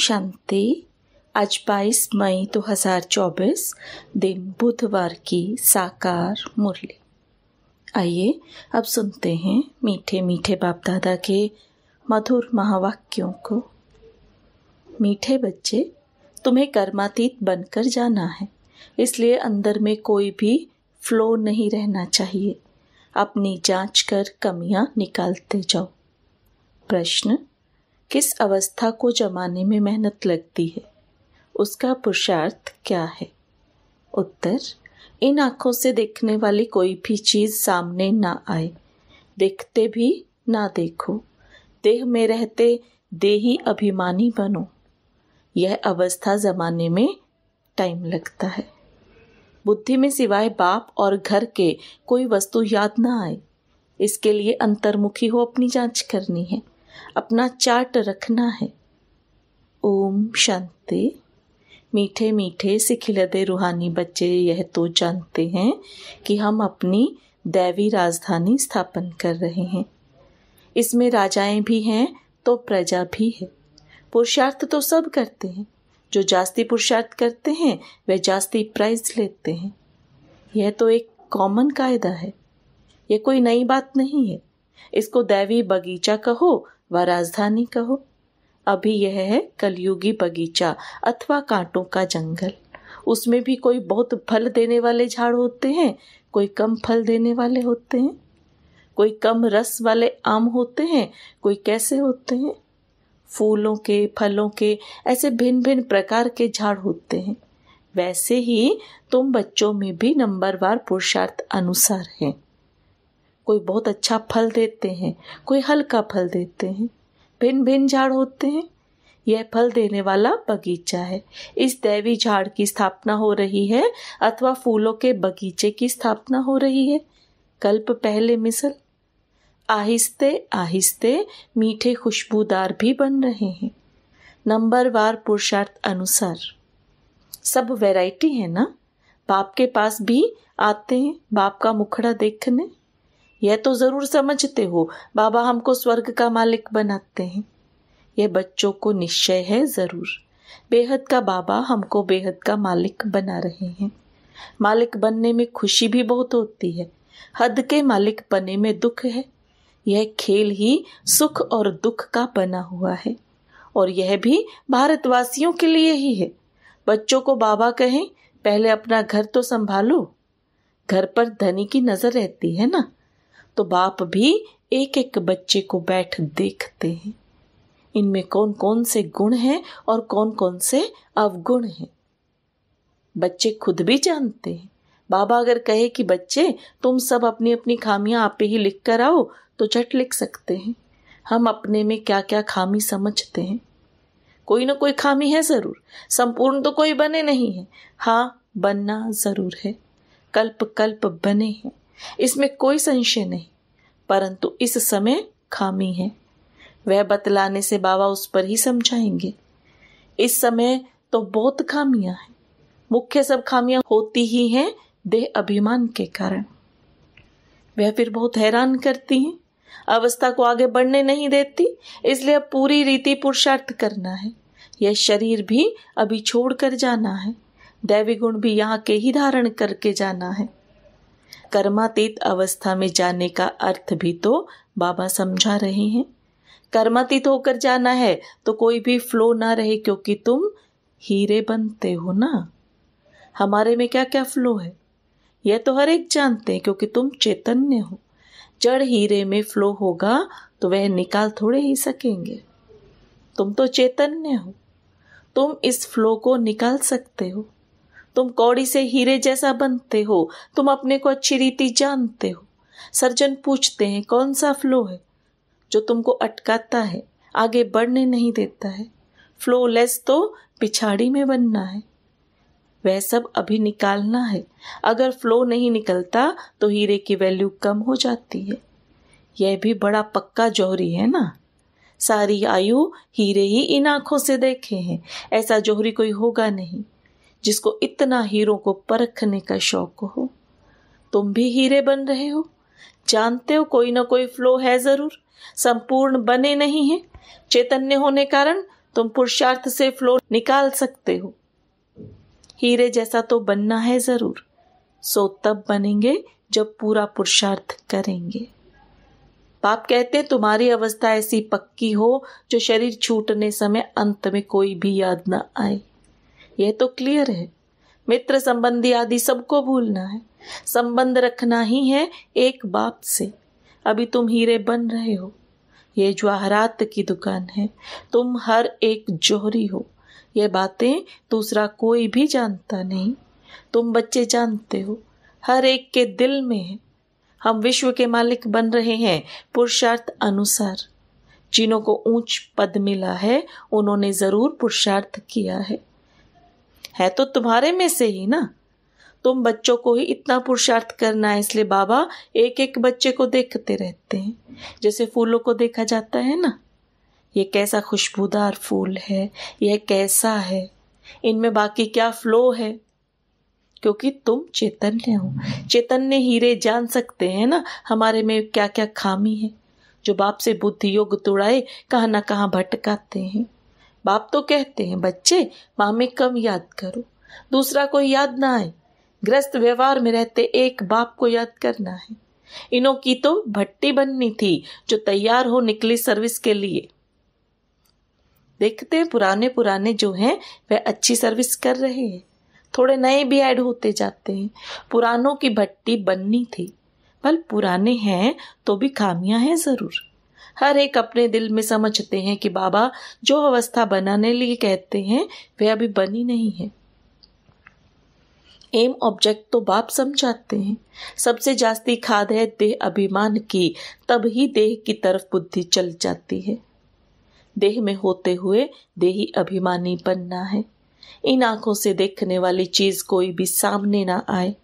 शांति। आज 22 मई 2024 दिन बुधवार की साकार मुरली। आइए अब सुनते हैं मीठे मीठे बापदादा के मधुर महावाक्यों को। मीठे बच्चे, तुम्हें कर्मातीत बनकर जाना है, इसलिए अंदर में कोई भी फ्लो नहीं रहना चाहिए। अपनी जांच कर कमियां निकालते जाओ। प्रश्न, किस अवस्था को जमाने में मेहनत लगती है, उसका पुरुषार्थ क्या है? उत्तर, इन आँखों से देखने वाली कोई भी चीज़ सामने ना आए, देखते भी ना देखो, देह में रहते देही अभिमानी बनो। यह अवस्था जमाने में टाइम लगता है। बुद्धि में सिवाय बाप और घर के कोई वस्तु याद ना आए, इसके लिए अंतर्मुखी हो अपनी जांच करनी है, अपना चार्ट रखना है। ओम शांति। मीठे मीठे सिखिलदे रूहानी बच्चे, यह तो जानते हैं कि हम अपनी दैवी राजधानी स्थापन कर रहे हैं। इसमें राजाएं भी हैं तो प्रजा भी है। पुरुषार्थ तो सब करते हैं, जो जास्ती पुरुषार्थ करते हैं वे जास्ती प्राइज लेते हैं। यह तो एक कॉमन कायदा है, यह कोई नई बात नहीं है। इसको दैवी बगीचा कहो व राजधानी कहो। अभी यह है कलयुगी बगीचा अथवा कांटों का जंगल। उसमें भी कोई बहुत फल देने वाले झाड़ होते हैं, कोई कम फल देने वाले होते हैं, कोई कम रस वाले आम होते हैं, कोई कैसे होते हैं। फूलों के, फलों के ऐसे भिन्न भिन्न प्रकार के झाड़ होते हैं। वैसे ही तुम बच्चों में भी नंबरवार पुरुषार्थ अनुसार हैं। कोई बहुत अच्छा फल देते हैं, कोई हल्का फल देते हैं, भिन्न भिन्न झाड़ होते हैं। यह फल देने वाला बगीचा है। इस दैवी झाड़ की स्थापना हो रही है अथवा फूलों के बगीचे की स्थापना हो रही है। कल्प पहले मिसल आहिस्ते आहिस्ते मीठे खुशबूदार भी बन रहे हैं, नंबरवार पुरुषार्थ अनुसार। सब वैरायटी है ना। बाप के पास भी आते हैं बाप का मुखड़ा देखने। यह तो ज़रूर समझते हो बाबा हमको स्वर्ग का मालिक बनाते हैं। यह बच्चों को निश्चय है ज़रूर, बेहद का बाबा हमको बेहद का मालिक बना रहे हैं। मालिक बनने में खुशी भी बहुत होती है, हद के मालिक बने में दुख है। यह खेल ही सुख और दुख का बना हुआ है, और यह भी भारतवासियों के लिए ही है। बच्चों को बाबा कहें, पहले अपना घर तो संभालो। घर पर धनी की नज़र रहती है ना, तो बाप भी एक एक बच्चे को बैठ देखते हैं, इनमें कौन कौन से गुण हैं और कौन कौन से अवगुण हैं। बच्चे खुद भी जानते हैं। बाबा अगर कहे कि बच्चे तुम सब अपनी अपनी खामियां आप ही लिख कर आओ, तो झट लिख सकते हैं। हम अपने में क्या क्या खामी समझते हैं। कोई ना कोई खामी है ज़रूर, संपूर्ण तो कोई बने नहीं है। हाँ, बनना ज़रूर है। कल्प कल्प बने हैं, इसमें कोई संशय नहीं, परंतु इस समय खामी है। वह बतलाने से बाबा उस पर ही समझाएंगे। इस समय तो बहुत खामियां हैं। मुख्य सब खामियां होती ही हैं देह अभिमान के कारण। वह फिर बहुत हैरान करती हैं, अवस्था को आगे बढ़ने नहीं देती। इसलिए अब पूरी रीति पुरुषार्थ करना है। यह शरीर भी अभी छोड़ कर जाना है, दैवी गुण भी यहाँ के ही धारण करके जाना है। कर्मातीत अवस्था में जाने का अर्थ भी तो बाबा समझा रहे हैं। कर्मातीत होकर जाना है तो कोई भी फ्लो ना रहे, क्योंकि तुम हीरे बनते हो ना। हमारे में क्या क्या फ्लो है यह तो हर एक जानते हैं, क्योंकि तुम चैतन्य हो। जड़ हीरे में फ्लो होगा तो वह निकाल थोड़े ही सकेंगे। तुम तो चैतन्य हो, तुम इस फ्लो को निकाल सकते हो। तुम कौड़ी से हीरे जैसा बनते हो। तुम अपने को अच्छी रीति जानते हो। सर्जन पूछते हैं कौन सा फ्लो है जो तुमको अटकाता है, आगे बढ़ने नहीं देता है। फ्लो लेस तो पिछाड़ी में बनना है। वह सब अभी निकालना है। अगर फ्लो नहीं निकलता तो हीरे की वैल्यू कम हो जाती है। यह भी बड़ा पक्का जौहरी है ना। सारी आयु हीरे ही इन आँखों से देखे हैं। ऐसा जौहरी कोई होगा नहीं जिसको इतना हीरों को परखने का शौक हो। तुम भी हीरे बन रहे हो। जानते हो कोई ना कोई फ्लो है जरूर, संपूर्ण बने नहीं है। चैतन्य होने कारण तुम पुरुषार्थ से फ्लो निकाल सकते हो। हीरे जैसा तो बनना है जरूर, सो तब बनेंगे जब पूरा पुरुषार्थ करेंगे। बाप कहते तुम्हारी अवस्था ऐसी पक्की हो जो शरीर छूटने समय अंत में कोई भी याद न आए। यह तो क्लियर है। मित्र संबंधी आदि सबको भूलना है, संबंध रखना ही है एक बाप से। अभी तुम हीरे बन रहे हो, यह जवाहरात की दुकान है, तुम हर एक जोहरी हो। यह बातें दूसरा कोई भी जानता नहीं, तुम बच्चे जानते हो, हर एक के दिल में है। हम विश्व के मालिक बन रहे हैं पुरुषार्थ अनुसार। जिन्हों को ऊंच पद मिला है उन्होंने जरूर पुरुषार्थ किया है तो तुम्हारे में से ही ना। तुम बच्चों को ही इतना पुरुषार्थ करना है, इसलिए बाबा एक एक बच्चे को देखते रहते हैं, जैसे फूलों को देखा जाता है ना। ये कैसा खुशबूदार फूल है, यह कैसा है, इनमें बाकी क्या फ्लो है, क्योंकि तुम चैतन्य हो। चैतन्य हीरे जान सकते हैं ना हमारे में क्या क्या खामी है। जो बाप से बुद्धि योग तुड़ाए कहाँ ना कहाँ भटकाते हैं। बाप तो कहते हैं बच्चे माँ में कम याद करो, दूसरा कोई याद ना आए। ग्रस्त व्यवहार में रहते एक बाप को याद करना है। इनों की तो भट्टी बननी थी जो तैयार हो निकली सर्विस के लिए। देखते पुराने पुराने जो हैं वह अच्छी सर्विस कर रहे हैं, थोड़े नए भी ऐड होते जाते हैं। पुरानों की भट्टी बननी थी, पर पुराने हैं तो भी खामियां हैं जरूर। हर एक अपने दिल में समझते हैं कि बाबा जो अवस्था बनाने लिए कहते हैं वह अभी बनी नहीं है। एम ऑब्जेक्ट तो बाप समझाते हैं। सबसे जास्ती खाद है देह अभिमान की, तब ही देह की तरफ बुद्धि चल जाती है। देह में होते हुए देही अभिमानी बनना है। इन आंखों से देखने वाली चीज कोई भी सामने ना आए,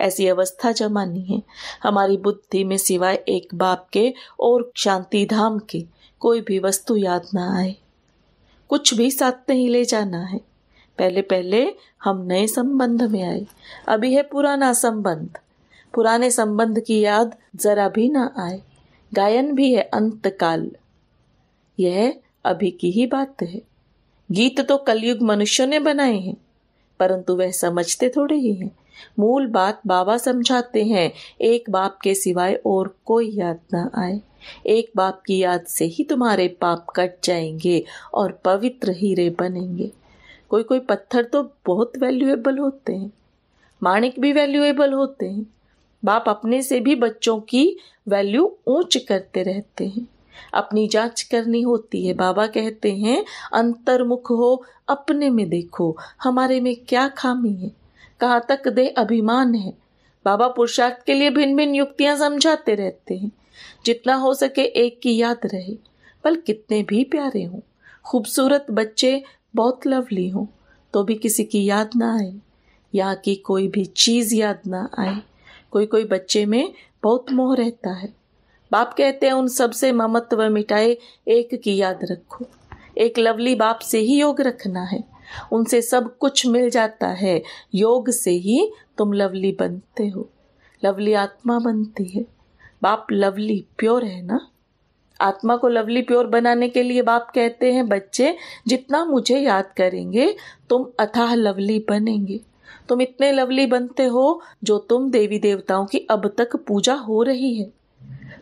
ऐसी अवस्था जमानी है। हमारी बुद्धि में सिवाय एक बाप के और शांति धाम के कोई भी वस्तु याद ना आए, कुछ भी साथ नहीं ले जाना है। पहले पहले हम नए संबंध में आए, अभी है पुराना संबंध। पुराने संबंध की याद जरा भी ना आए। गायन भी है अंतकाल, यह अभी की ही बात है। गीत तो कलयुग मनुष्यों ने बनाए हैं, परंतु वह समझते थोड़े ही हैं। मूल बात बाबा समझाते हैं, एक बाप के सिवाय और कोई याद ना आए। एक बाप की याद से ही तुम्हारे पाप कट जाएंगे और पवित्र हीरे बनेंगे। कोई कोई पत्थर तो बहुत वैल्यूएबल होते हैं, माणिक भी वैल्यूएबल होते हैं। बाप अपने से भी बच्चों की वैल्यू ऊंच करते रहते हैं। अपनी जांच करनी होती है। बाबा कहते हैं अंतर्मुख हो, अपने में देखो हमारे में क्या खामी है, कहाँ तक दे अभिमान है। बाबा पुरुषार्थ के लिए भिन्न भिन्न युक्तियां समझाते रहते हैं। जितना हो सके एक की याद रहे, पर कितने भी प्यारे हों, खूबसूरत बच्चे बहुत लवली हों, तो भी किसी की याद ना आए, यहाँ की कोई भी चीज याद ना आए। कोई कोई बच्चे में बहुत मोह रहता है। बाप कहते हैं उन सब से ममत्व मिटाए, एक की याद रखो। एक लवली बाप से ही योग रखना है, उनसे सब कुछ मिल जाता है। योग से ही तुम लवली बनते हो, लवली आत्मा बनती है। बाप लवली प्योर है ना। आत्मा को लवली प्योर बनाने के लिए बाप कहते हैं बच्चे जितना मुझे याद करेंगे तुम अथाह लवली बनेंगे। तुम इतने लवली बनते हो जो तुम देवी देवताओं की अब तक पूजा हो रही है,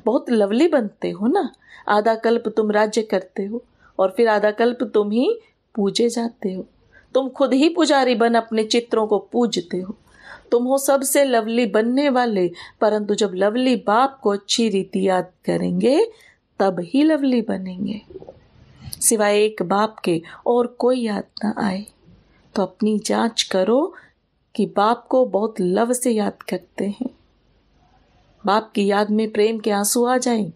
बहुत लवली बनते हो ना। आधा कल्प तुम राज्य करते हो और फिर आधा कल्प तुम ही पूजे जाते हो। तुम खुद ही पुजारी बन अपने चित्रों को पूजते हो। तुम हो सबसे लवली बनने वाले, परंतु जब लवली बाप को अच्छी रीति याद करेंगे तब ही लवली बनेंगे। सिवाय एक बाप के और कोई याद ना आए। तो अपनी जांच करो कि बाप को बहुत लव से याद करते हैं। बाप की याद में प्रेम के आंसू आ जाएं।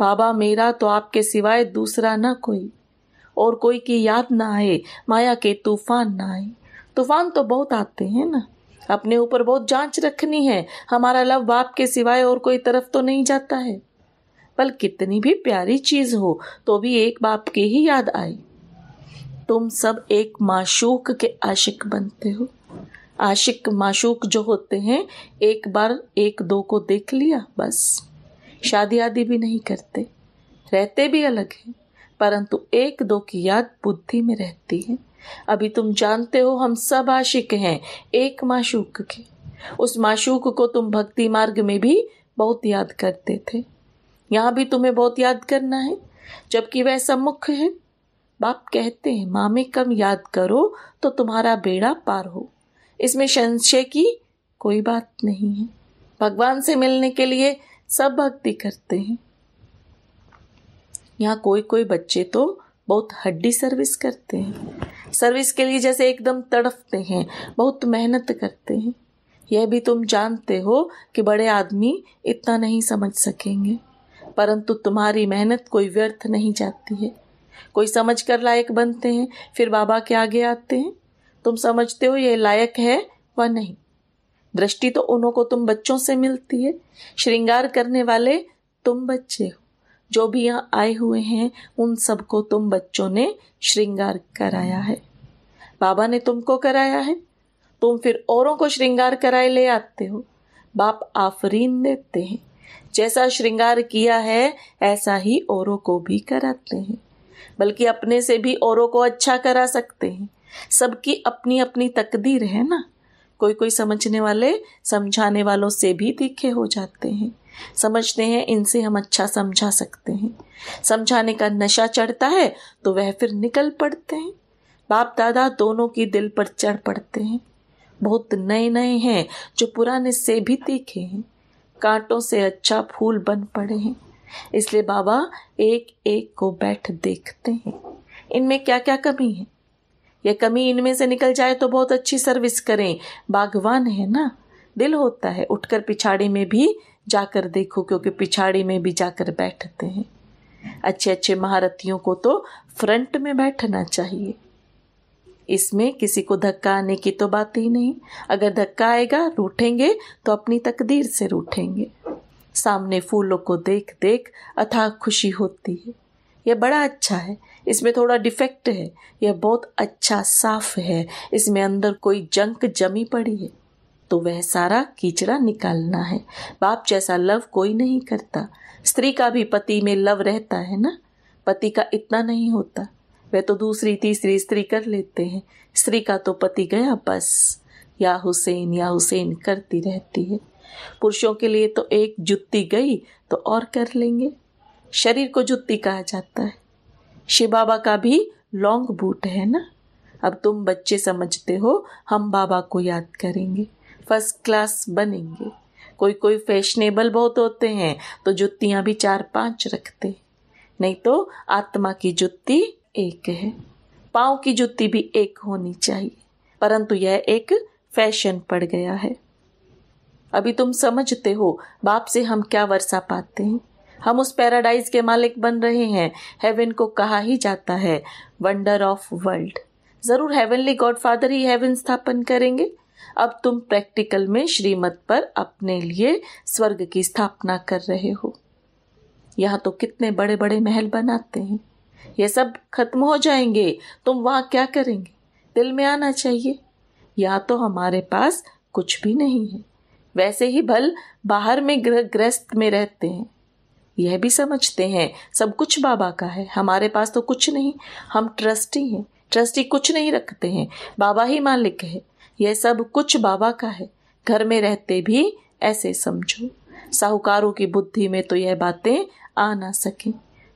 बाबा मेरा तो आपके सिवाय दूसरा ना कोई, और कोई की याद ना आए, माया के तूफान ना आए। तूफान तो बहुत आते हैं ना। अपने ऊपर बहुत जांच रखनी है, हमारा लव बाप के सिवाय और कोई तरफ तो नहीं जाता है। पर कितनी भी प्यारी चीज हो तो भी एक बाप की ही याद आए। तुम सब एक माशूक के आशिक बनते हो। आशिक माशूक जो होते हैं एक बार एक दो को देख लिया बस, शादी आदि भी नहीं करते, रहते भी अलग हैं, परंतु एक दो की याद बुद्धि में रहती है। अभी तुम जानते हो हम सब आशिक हैं एक माशूक के। उस माशूक को तुम भक्ति मार्ग में भी बहुत याद करते थे, यहाँ भी तुम्हें बहुत याद करना है, जबकि वह सम्मुख है। बाप कहते हैं माँ में कम याद करो तो तुम्हारा बेड़ा पार हो, इसमें संशय की कोई बात नहीं है। भगवान से मिलने के लिए सब भक्ति करते हैं। यहाँ कोई कोई बच्चे तो बहुत हड्डी सर्विस करते हैं, सर्विस के लिए जैसे एकदम तड़फते हैं, बहुत मेहनत करते हैं। यह भी तुम जानते हो कि बड़े आदमी इतना नहीं समझ सकेंगे, परंतु तुम्हारी मेहनत कोई व्यर्थ नहीं जाती है। कोई समझ कर लायक बनते हैं, फिर बाबा के आगे आते हैं, तुम समझते हो यह लायक है व नहीं। दृष्टि तो उन्हों को तुम बच्चों से मिलती है। श्रृंगार करने वाले तुम बच्चे हो, जो भी यहाँ आए हुए हैं उन सबको तुम बच्चों ने श्रृंगार कराया है। बाबा ने तुमको कराया है, तुम फिर औरों को श्रृंगार कराए ले आते हो। बाप आफरीन देते हैं, जैसा श्रृंगार किया है ऐसा ही औरों को भी कराते हैं, बल्कि अपने से भी औरों को अच्छा करा सकते हैं। सबकी अपनी अपनी तकदीर है ना। कोई कोई समझने वाले समझाने वालों से भी तीखे हो जाते हैं, समझते हैं इनसे हम अच्छा समझा सकते हैं, समझाने का नशा चढ़ता है तो वह फिर निकल पड़ते हैं। बाप दादा दोनों की दिल पर चढ़ पड़ते हैं। बहुत नए नए हैं जो पुराने से भी तीखे हैं, कांटों से अच्छा फूल बन पड़े हैं। इसलिए बाबा एक एक को बैठ देखते हैं इनमें क्या क्या कमी है। यह कमी इनमें से निकल जाए तो बहुत अच्छी सर्विस करें। बागवान है ना, दिल होता है। उठकर पिछाड़ी में भी जाकर देखो, क्योंकि पिछाड़ी में भी जाकर बैठते हैं। अच्छे अच्छे महारथियों को तो फ्रंट में बैठना चाहिए। इसमें किसी को धक्का आने की तो बात ही नहीं। अगर धक्का आएगा रूठेंगे तो अपनी तकदीर से रूठेंगे। सामने फूलों को देख देख अथाह खुशी होती है। यह बड़ा अच्छा है, इसमें थोड़ा डिफेक्ट है, यह बहुत अच्छा साफ है, इसमें अंदर कोई जंक जमी पड़ी है तो वह सारा कीचड़ा निकालना है। बाप जैसा लव कोई नहीं करता। स्त्री का भी पति में लव रहता है ना, पति का इतना नहीं होता, वह तो दूसरी तीसरी स्त्री कर लेते हैं। स्त्री का तो पति गया बस, या हुसैन करती रहती है। पुरुषों के लिए तो एक जुत्ती गई तो और कर लेंगे। शरीर को जुत्ती कहा जाता है। शिव बाबा का भी लॉन्ग बूट है ना। अब तुम बच्चे समझते हो हम बाबा को याद करेंगे, फर्स्ट क्लास बनेंगे। कोई कोई फैशनेबल बहुत होते हैं तो जुत्तियाँ भी 4-5 रखते, नहीं तो आत्मा की जुत्ती एक है। पाँव की जुत्ती भी एक होनी चाहिए, परंतु यह एक फैशन पड़ गया है। अभी तुम समझते हो बाप से हम क्या वर्षा पाते हैं। हम उस पैराडाइज के मालिक बन रहे हैं। हेवन को कहा ही जाता है वंडर ऑफ वर्ल्ड। जरूर हेवनली गॉडफादर ही हेवन स्थापन करेंगे। अब तुम प्रैक्टिकल में श्रीमत पर अपने लिए स्वर्ग की स्थापना कर रहे हो। यहाँ तो कितने बड़े बड़े महल बनाते हैं, यह सब खत्म हो जाएंगे। तुम वहाँ क्या करेंगे, दिल में आना चाहिए। यहाँ तो हमारे पास कुछ भी नहीं है, वैसे ही भल बाहर में ग्रस्त में रहते हैं। यह भी समझते हैं सब कुछ बाबा का है, हमारे पास तो कुछ नहीं। हम ट्रस्टी हैं, ट्रस्टी कुछ नहीं रखते हैं, बाबा ही मालिक है। यह सब कुछ बाबा का है। घर में रहते भी ऐसे समझो। साहूकारों की बुद्धि में तो यह बातें आ ना सकें।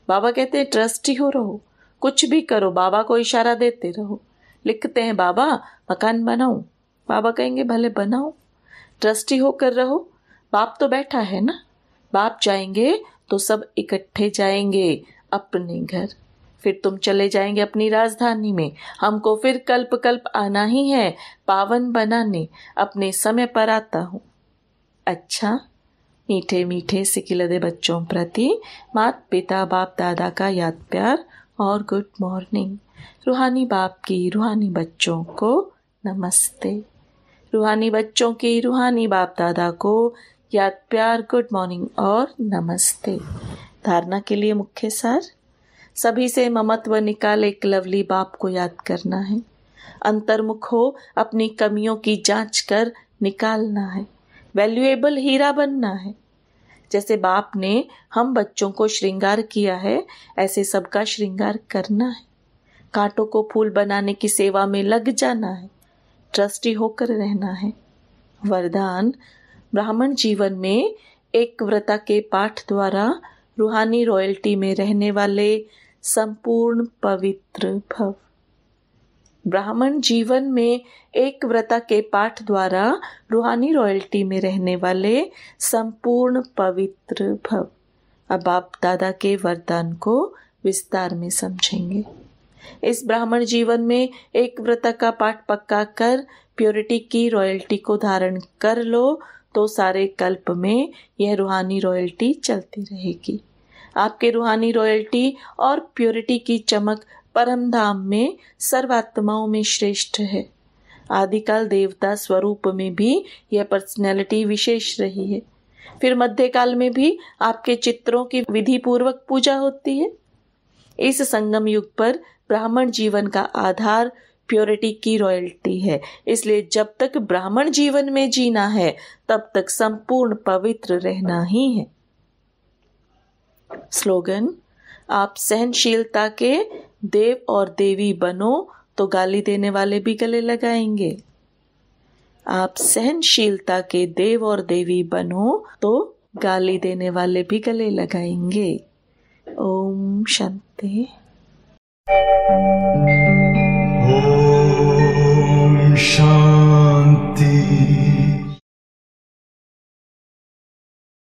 बाबा कहते हैं ट्रस्टी हो रहो, कुछ भी करो बाबा को इशारा देते रहो। लिखते हैं बाबा मकान बनाओ, बाबा कहेंगे भले बनाओ, ट्रस्टी होकर रहो। बाप तो बैठा है ना, बाप जाएंगे तो सब इकट्ठे जाएंगे अपने घर, फिर तुम चले जाएंगे अपनी राजधानी में। हमको फिर कल्प कल्प आना ही है पावन बनाने। अपने समय पर आता हूँ। अच्छा, मीठे मीठे सिकिलदे बच्चों प्रति मात पिता बाप दादा का याद प्यार और गुड मॉर्निंग। रूहानी बाप की रूहानी बच्चों को नमस्ते। रूहानी बच्चों की रूहानी बाप दादा को याद प्यार, गुड मॉर्निंग और नमस्ते। धारणा के लिए मुख्य सार, सभी से ममत्व निकाल एक लवली बाप को याद करना है। अंतर्मुख हो अपनी कमियों की जांच कर निकालना है, वैल्यूएबल हीरा बनना है। जैसे बाप ने हम बच्चों को श्रृंगार किया है, ऐसे सबका श्रृंगार करना है। कांटों को फूल बनाने की सेवा में लग जाना है, ट्रस्टी होकर रहना है। वरदान ब्राह्मण जीवन में एक व्रता के पाठ द्वारा रूहानी रॉयल्टी में रहने वाले संपूर्ण पवित्र भव। ब्राह्मण जीवन में एक व्रता के पाठ द्वारा रूहानी रॉयल्टी में रहने वाले संपूर्ण पवित्र भव। अब आप दादा के वरदान को विस्तार में समझेंगे। इस ब्राह्मण जीवन में एक व्रता का पाठ पक्का कर प्योरिटी की रॉयल्टी को धारण कर लो तो सारे कल्प में यह रूहानी रॉयल्टी चलती रहेगी। आपके रूहानी रॉयल्टी और प्योरिटी की चमक परम धाम में सर्वात्माओं में श्रेष्ठ है। आदिकाल देवता स्वरूप में भी यह पर्सनैलिटी विशेष रही है। फिर मध्यकाल में भी आपके चित्रों की विधि पूर्वक पूजा होती है। इस संगम युग पर ब्राह्मण जीवन का आधार प्योरिटी की रॉयल्टी है। इसलिए जब तक ब्राह्मण जीवन में जीना है तब तक संपूर्ण पवित्र रहना ही है। स्लोगन, आप सहनशीलता के देव और देवी बनो तो गाली देने वाले भी गले लगाएंगे। आप सहनशीलता के देव और देवी बनो तो गाली देने वाले भी गले लगाएंगे। ओम शांति। ओम शांति।